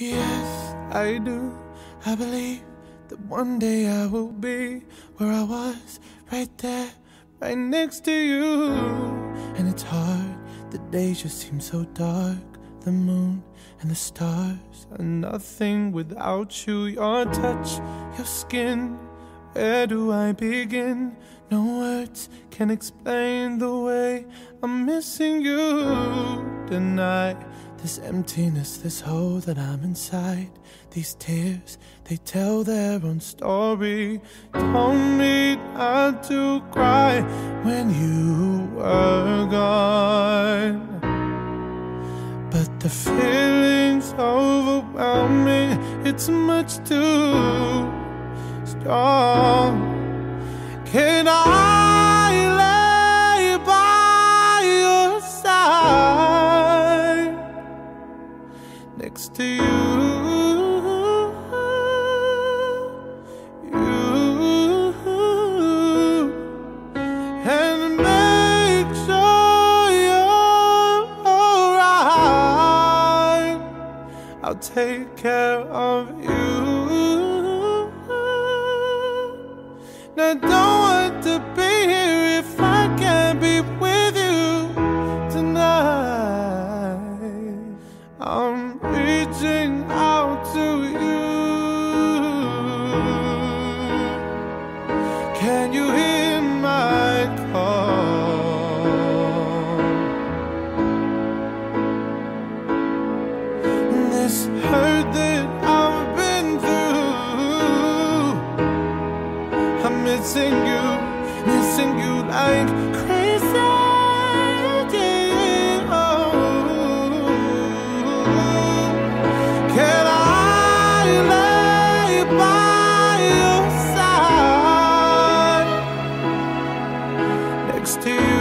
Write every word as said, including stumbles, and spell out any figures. Yes, I do. I believe that one day I will be where I was, right there, right next to you. And it's hard, the days just seem so dark. The moon and the stars are nothing without you. Your touch, your skin, where do I begin? No words can explain the way I'm missing you. Tonight, this emptiness, this hole that I'm inside, these tears, they tell their own story. Told me not to cry when you were gone, but the feeling's overwhelming, it's much too strong. Can I lay by your side, next to you, you, and make sure I'll take care of you. Now, don't want to be here if I can't be with you tonight. I'm reaching out to you. Can you hear my call? This hurt that I've been through, I'm missing you, missing you like crazy. Oh, can I lay by your side, next to you?